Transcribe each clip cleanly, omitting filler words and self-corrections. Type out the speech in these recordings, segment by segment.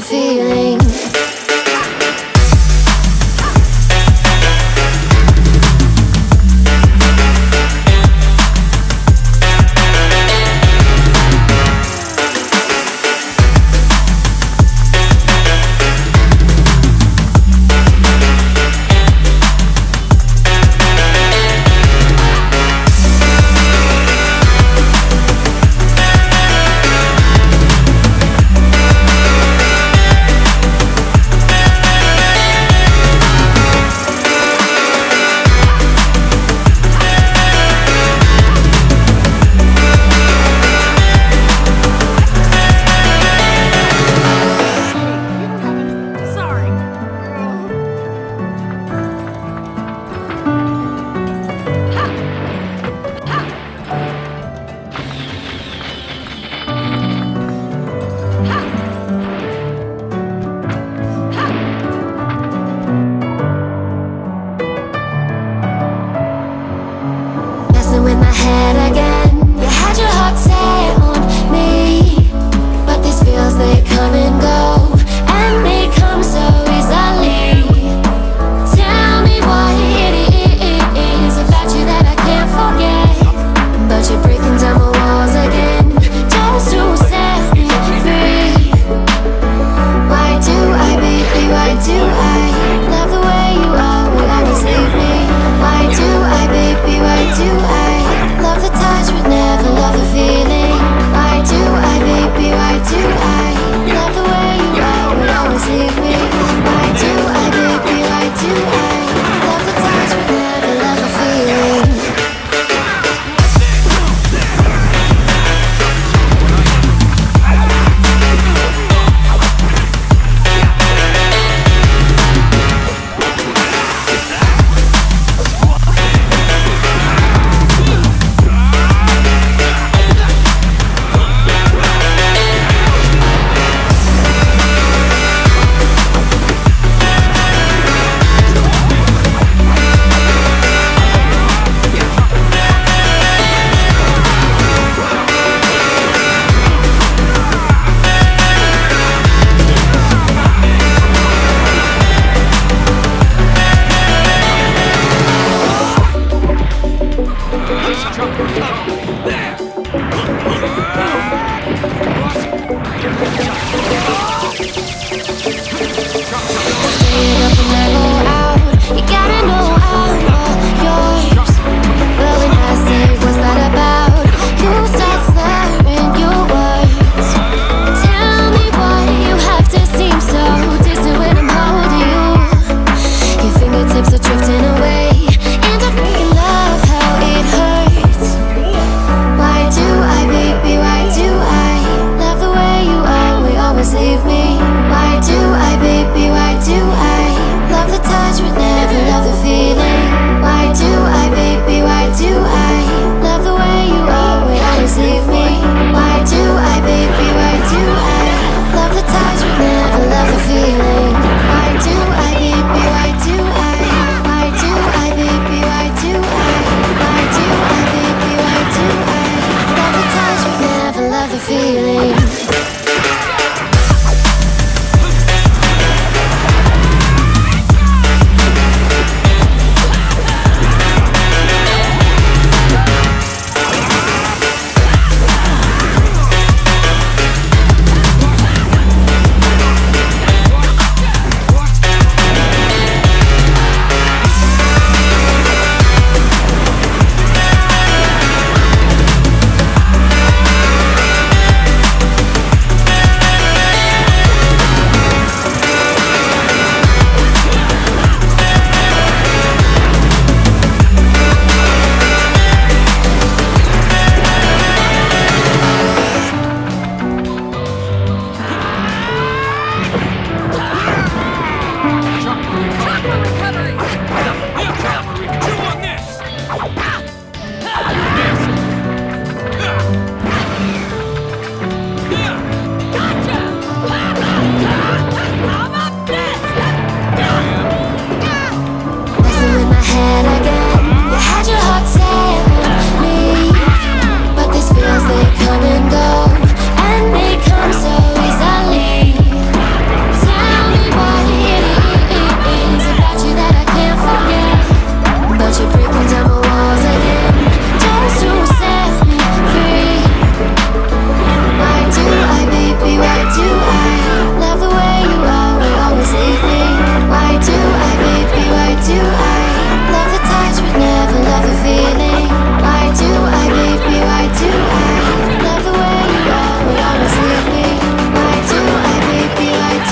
the feeling.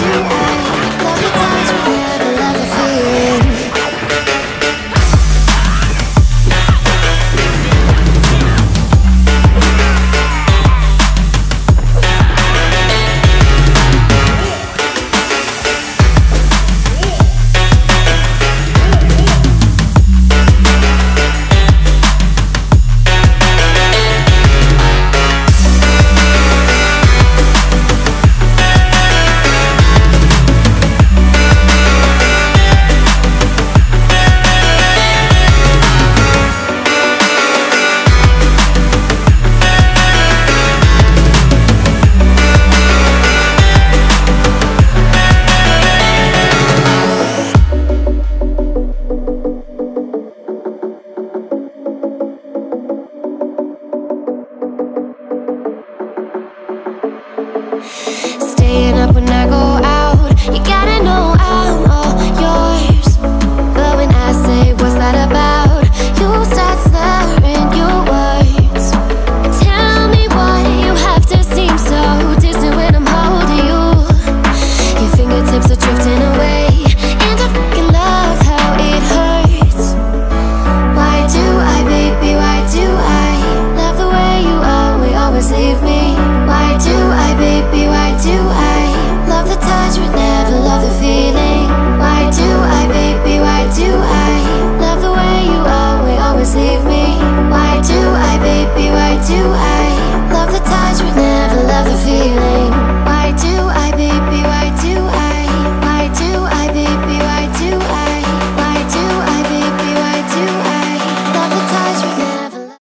to